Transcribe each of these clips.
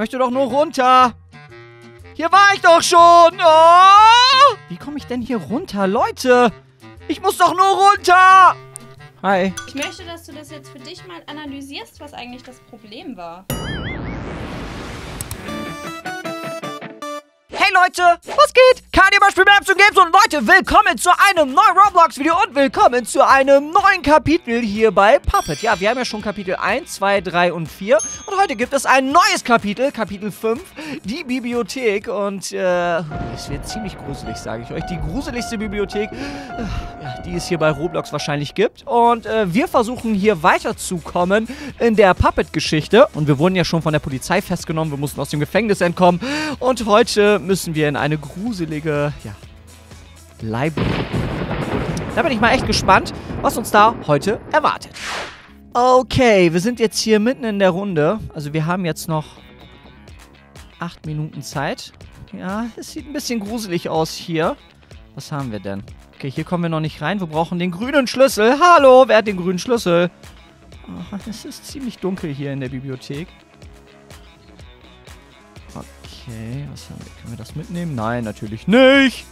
Möchte doch nur runter. Hier war ich doch schon. Oh! Wie komme ich denn hier runter, Leute? Ich muss doch nur runter. Hi. Ich möchte, dass du das jetzt für dich mal analysierst, was eigentlich das Problem war. Hey Leute, was geht? Kardiobeispiel Maps und Games und Leute, willkommen zu einem neuen Roblox-Video und willkommen zu einem neuen Kapitel hier bei Puppet. Ja, wir haben ja schon Kapitel 1, 2, 3 und 4 und heute gibt es ein neues Kapitel, Kapitel 5, die Bibliothek und es wird ziemlich gruselig, sage ich euch. Die gruseligste Bibliothek, die es hier bei Roblox wahrscheinlich gibt und wir versuchen hier weiterzukommen in der Puppet-Geschichte und wir wurden ja schon von der Polizei festgenommen, wir mussten aus dem Gefängnis entkommen und heute müssen wir in eine gruselige, ja, Library. Da bin ich mal echt gespannt, was uns da heute erwartet. Okay, wir sind jetzt hier mitten in der Runde. Also wir haben jetzt noch 8 Minuten Zeit. Ja, es sieht ein bisschen gruselig aus hier. Was haben wir denn? Okay, hier kommen wir noch nicht rein. Wir brauchen den grünen Schlüssel. Hallo, wer hat den grünen Schlüssel? Oh, es ist ziemlich dunkel hier in der Bibliothek. Okay, was haben wir? Können wir das mitnehmen? Nein, natürlich nicht.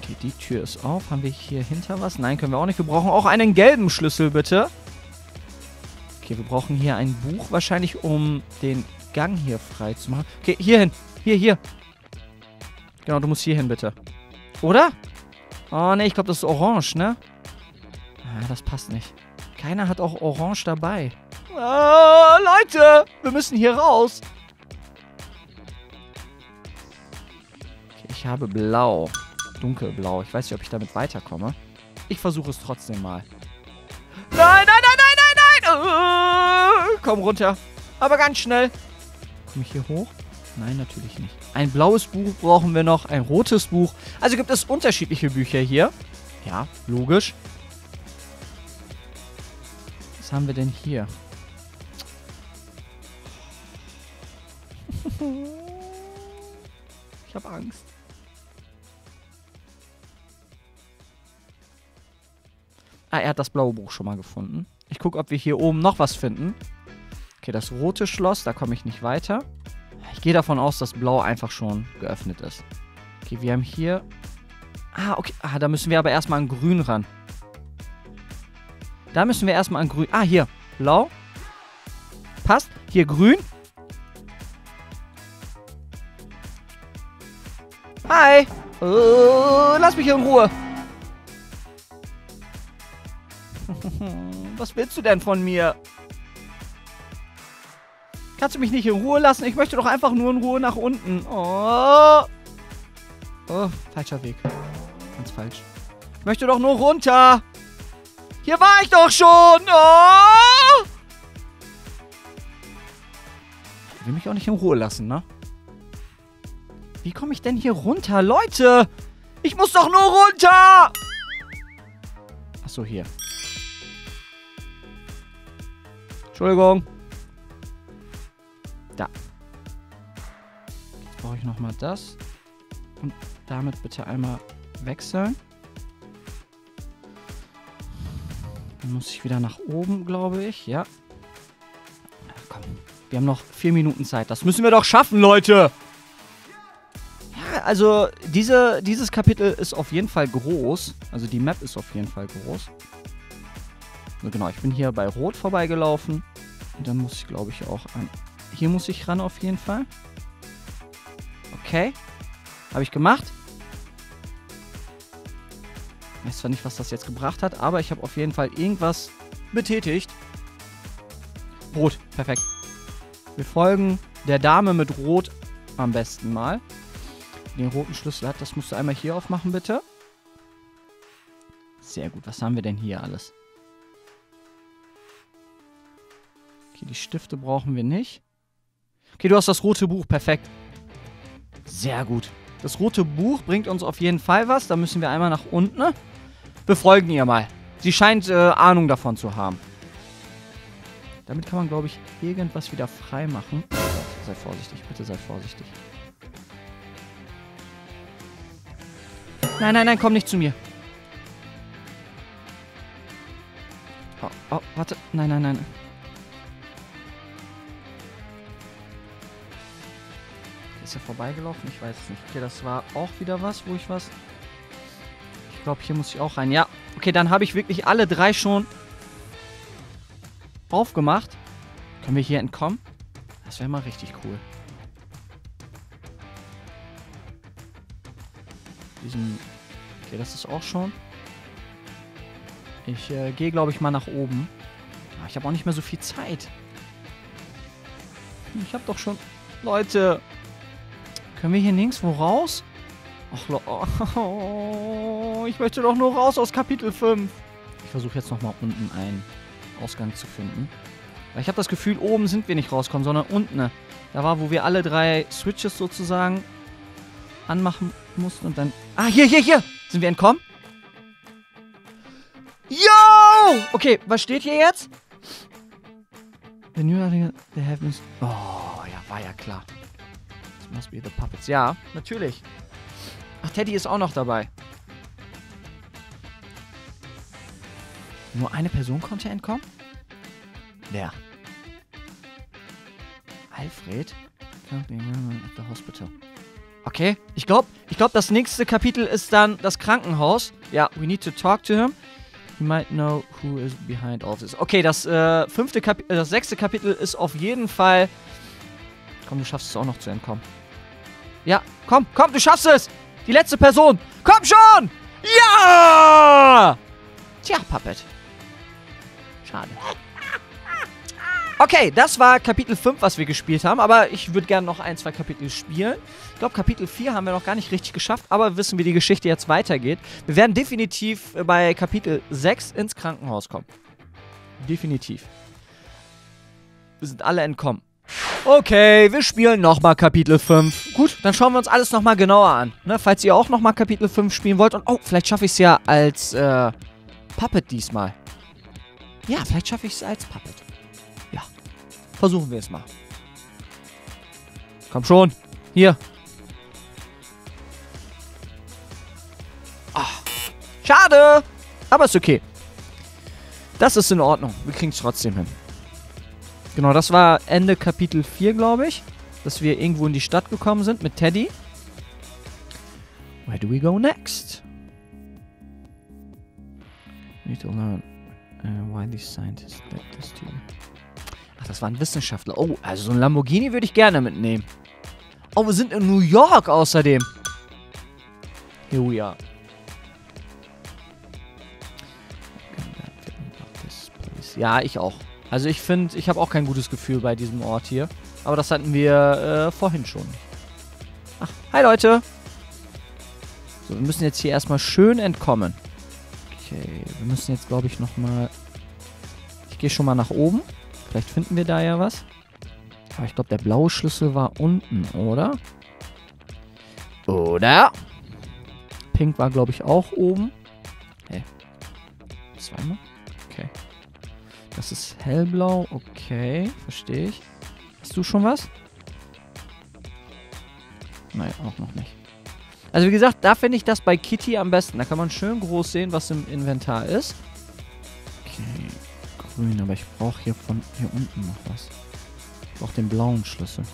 Okay, die Tür ist auf. Haben wir hier hinter was? Nein, können wir auch nicht. Wir brauchen auch einen gelben Schlüssel, bitte. Okay, wir brauchen hier ein Buch wahrscheinlich, um den Gang hier frei zu machen. Okay, hier hin. Hier, hier. Genau, du musst hier hin, bitte. Oder? Oh, ne, ich glaube, das ist orange, ne? Ah, das passt nicht. Keiner hat auch orange dabei. Ah, Leute, wir müssen hier raus. Ich habe blau. Dunkelblau. Ich weiß nicht, ob ich damit weiterkomme. Ich versuche es trotzdem mal. Nein, nein, nein, nein, nein, nein! Komm runter. Aber ganz schnell. Komme ich hier hoch? Nein, natürlich nicht. Ein blaues Buch brauchen wir noch. Ein rotes Buch. Also gibt es unterschiedliche Bücher hier. Ja, logisch. Was haben wir denn hier? Ich habe Angst. Ah, er hat das blaue Buch schon mal gefunden. Ich gucke, ob wir hier oben noch was finden. Okay, das rote Schloss, da komme ich nicht weiter. Ich gehe davon aus, dass blau einfach schon geöffnet ist. Okay, wir haben hier... Ah, okay. Ah, da müssen wir aber erstmal an grün ran. Da müssen wir erstmal an grün... Ah, hier. Blau. Passt. Hier grün. Hi. Lass mich hier in Ruhe. Was willst du denn von mir? Kannst du mich nicht in Ruhe lassen? Ich möchte doch einfach nur in Ruhe nach unten. Oh, oh, falscher Weg. Ganz falsch. Ich möchte doch nur runter. Hier war ich doch schon. Oh. Ich will mich auch nicht in Ruhe lassen, ne? Wie komme ich denn hier runter? Leute, ich muss doch nur runter. Achso, hier. Entschuldigung. Da. Jetzt brauche ich nochmal das. Und damit bitte einmal wechseln. Dann muss ich wieder nach oben, glaube ich. Ja. Na, komm. Wir haben noch 4 Minuten Zeit. Das müssen wir doch schaffen, Leute. Ja, also dieses Kapitel ist auf jeden Fall groß. Also die Map ist auf jeden Fall groß. Genau, ich bin hier bei Rot vorbeigelaufen. Und dann muss ich, glaube ich, auch an... Hier muss ich ran auf jeden Fall. Okay. Habe ich gemacht. Ich weiß zwar nicht, was das jetzt gebracht hat, aber ich habe auf jeden Fall irgendwas betätigt. Rot. Perfekt. Wir folgen der Dame mit Rot am besten mal. Den roten Schlüssel hat, das musst du einmal hier aufmachen, bitte. Sehr gut. Was haben wir denn hier alles? Die Stifte brauchen wir nicht. Okay, du hast das rote Buch. Perfekt. Sehr gut. Das rote Buch bringt uns auf jeden Fall was. Da müssen wir einmal nach unten. Ne? Wir folgen ihr mal. Sie scheint Ahnung davon zu haben. Damit kann man, glaube ich, irgendwas wieder frei machen. Sei vorsichtig. Bitte sei vorsichtig. Nein, nein, nein. Komm nicht zu mir. Oh, oh, warte. Nein, nein, nein. Ist er vorbeigelaufen? Ich weiß es nicht. Okay, das war auch wieder was, wo ich was... Ich glaube, hier muss ich auch rein. Ja, okay, dann habe ich wirklich alle drei schon aufgemacht. Können wir hier entkommen? Das wäre mal richtig cool. Okay, das ist auch schon. Ich gehe, glaube ich, mal nach oben. Ah, ich habe auch nicht mehr so viel Zeit. Ich habe doch schon... Leute, können wir hier nirgendwo raus? Ach, ich möchte doch nur raus aus Kapitel 5. Ich versuche jetzt nochmal unten einen Ausgang zu finden. Weil ich habe das Gefühl, oben sind wir nicht rauskommen, sondern unten. Da war, wo wir alle drei Switches sozusagen anmachen mussten und dann... Ah, hier! Sind wir entkommen? Yo! Okay, was steht hier jetzt? The New York, the Heavens... Oh, ja, war ja klar. This must be the Puppets. Ja, natürlich. Ach, Teddy ist auch noch dabei. Nur eine Person konnte entkommen? Wer? Alfred? The Hospital. Okay, ich glaube, das nächste Kapitel ist dann das Krankenhaus. Ja, we need to talk to him. You might know who is behind all this. Okay, das sechste Kapitel ist auf jeden Fall... Komm, du schaffst es auch noch zu entkommen. Ja, komm, du schaffst es! Die letzte Person! Komm schon! Ja! Tja, Puppet. Schade. Okay, das war Kapitel 5, was wir gespielt haben, aber ich würde gerne noch ein, zwei Kapitel spielen. Ich glaube, Kapitel 4 haben wir noch gar nicht richtig geschafft, aber wissen, wie die Geschichte jetzt weitergeht. Wir werden definitiv bei Kapitel 6 ins Krankenhaus kommen. Definitiv. Wir sind alle entkommen. Okay, wir spielen nochmal Kapitel 5. Gut, dann schauen wir uns alles nochmal genauer an. Ne, falls ihr auch nochmal Kapitel 5 spielen wollt. Und oh, vielleicht schaffe ich es ja als Puppet diesmal. Ja, vielleicht schaffe ich es als Puppet. Ja, versuchen wir es mal. Komm schon, hier. Ach, schade, aber ist okay. Das ist in Ordnung, wir kriegen es trotzdem hin. Genau, das war Ende Kapitel 4, glaube ich. Dass wir irgendwo in die Stadt gekommen sind mit Teddy. Where do we go next? We need to learn why these scientists did this to you. Ach, das war ein Wissenschaftler. Oh, also so ein Lamborghini würde ich gerne mitnehmen. Oh, wir sind in New York außerdem. Here we are. Ja, ich auch. Also ich finde, ich habe auch kein gutes Gefühl bei diesem Ort hier. Aber das hatten wir vorhin schon. Ach, hi Leute. So, wir müssen jetzt hier erstmal schön entkommen. Okay, wir müssen jetzt, glaube ich, nochmal... Ich gehe schon mal nach oben. Vielleicht finden wir da ja was. Aber ich glaube, der blaue Schlüssel war unten, oder? Oder? Pink war, glaube ich, auch oben. Hey. Zweimal? Okay. Das ist hellblau, okay, verstehe ich. Hast du schon was? Nein, auch noch nicht. Also wie gesagt, da finde ich das bei Kitty am besten. Da kann man schön groß sehen, was im Inventar ist. Okay, grün, aber ich brauche hier von hier unten noch was. Ich brauche den blauen Schlüssel.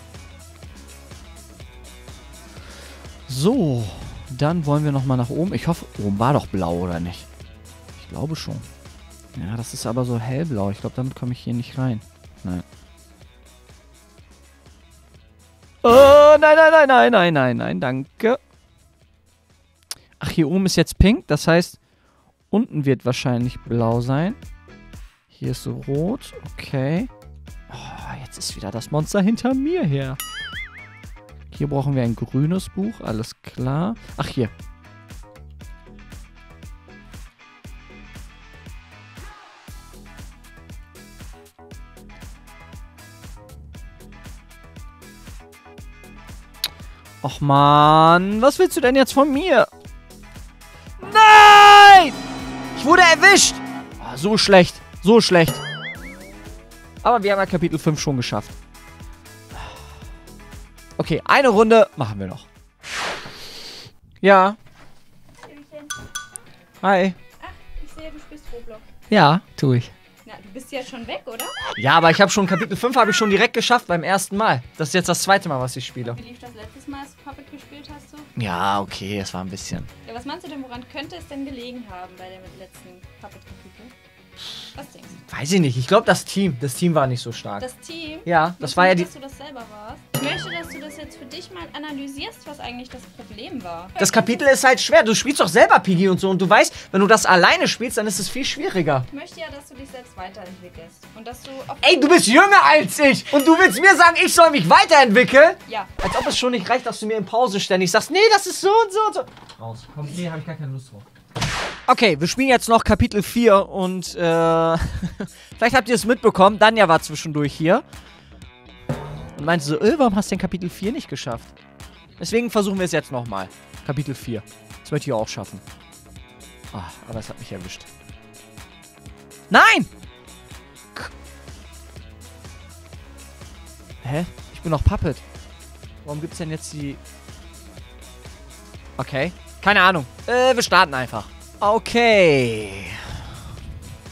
So, dann wollen wir nochmal nach oben. Ich hoffe, oben war doch blau, oder nicht? Ich glaube schon. Ja, das ist aber so hellblau. Ich glaube, damit komme ich hier nicht rein. Nein. Oh, nein, danke. Ach, hier oben ist jetzt pink. Das heißt, unten wird wahrscheinlich blau sein. Hier ist so rot. Okay. Oh, jetzt ist wieder das Monster hinter mir her. Hier brauchen wir ein grünes Buch. Alles klar. Ach, hier. Och man, was willst du denn jetzt von mir? Nein! Ich wurde erwischt! Oh, so schlecht, so schlecht. Aber wir haben ja Kapitel 5 schon geschafft. Okay, eine Runde machen wir noch. Ja. Hi. Ach, ich sehe, du spielst Roblox. Ja, tue ich. Na, du Du bist ja schon weg, oder? Ja, aber ich habe schon Kapitel 5 habe ich schon direkt geschafft beim ersten Mal. Das ist jetzt das zweite Mal, was ich spiele. Wie lief das letztes Mal, als du Puppet gespielt hast? So? Ja, okay, es war ein bisschen. Ja, was meinst du denn, woran könnte es denn gelegen haben bei dem letzten Puppet-Kapitel? Was denkst du? Weiß ich nicht. Ich glaube, das Team war nicht so stark. Das Team? Ja, das war ja die... Ich möchte, dass du das selber warst. Ich möchte, dass du das jetzt für dich mal analysierst, was eigentlich das Problem war. Das Kapitel ist halt schwer. Du spielst doch selber Piggy und so. Und du weißt, wenn du das alleine spielst, dann ist es viel schwieriger. Ich möchte ja, dass du dich selbst weiterentwickelst. Und dass du... Ey, du bist jünger als ich! Und du willst mir sagen, ich soll mich weiterentwickeln? Ja. Als ob es schon nicht reicht, dass du mir in Pause ständig sagst, nee, das ist so und so und so. Raus. Komm, nee, hab ich gar keine Lust drauf. Okay, wir spielen jetzt noch Kapitel 4 und vielleicht habt ihr es mitbekommen, Danja war zwischendurch hier und meinte so, warum hast du denn Kapitel 4 nicht geschafft? Deswegen versuchen wir es jetzt nochmal. Kapitel 4. Das möchte ich auch schaffen. Ach, aber es hat mich erwischt. Nein! Hä? Ich bin noch Puppet. Warum gibt's denn jetzt die... Okay. Keine Ahnung. Wir starten einfach. Okay.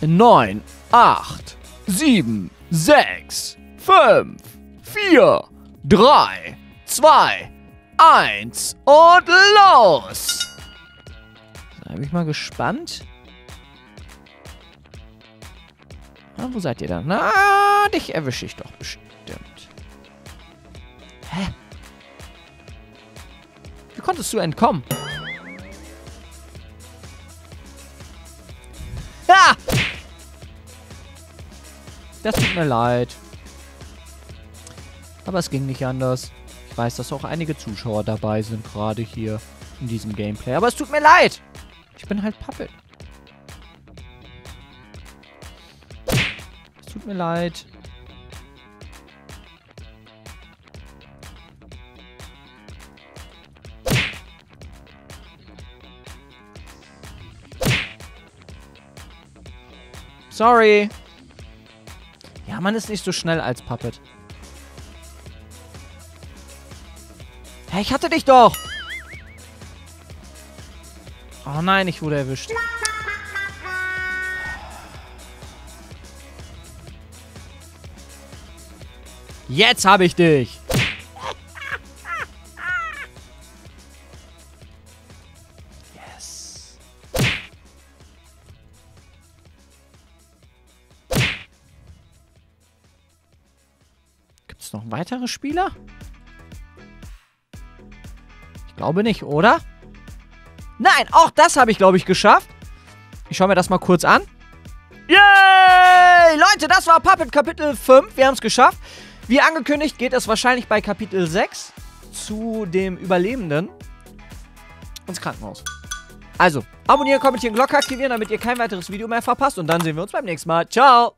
9, 8, 7, 6, 5, 4, 3, 2, 1 und los! Da bin ich mal gespannt. Na, wo seid ihr da? Na, dich erwische ich doch bestimmt. Hä? Wie konntest du entkommen? Das tut mir leid. Aber es ging nicht anders. Ich weiß, dass auch einige Zuschauer dabei sind, gerade hier in diesem Gameplay. Aber es tut mir leid. Ich bin halt Puppet. Es tut mir leid. Sorry. Ja, man ist nicht so schnell als Puppet. Hey, ich hatte dich doch! Oh nein, ich wurde erwischt. Jetzt habe ich dich! Noch ein weiterer Spieler? Ich glaube nicht, oder? Nein, auch das habe ich, glaube ich, geschafft. Ich schaue mir das mal kurz an. Yay! Leute, das war Puppet Kapitel 5. Wir haben es geschafft. Wie angekündigt geht es wahrscheinlich bei Kapitel 6 zu dem Überlebenden ins Krankenhaus. Also, abonnieren, kommentieren, Glocke aktivieren, damit ihr kein weiteres Video mehr verpasst. Und dann sehen wir uns beim nächsten Mal. Ciao!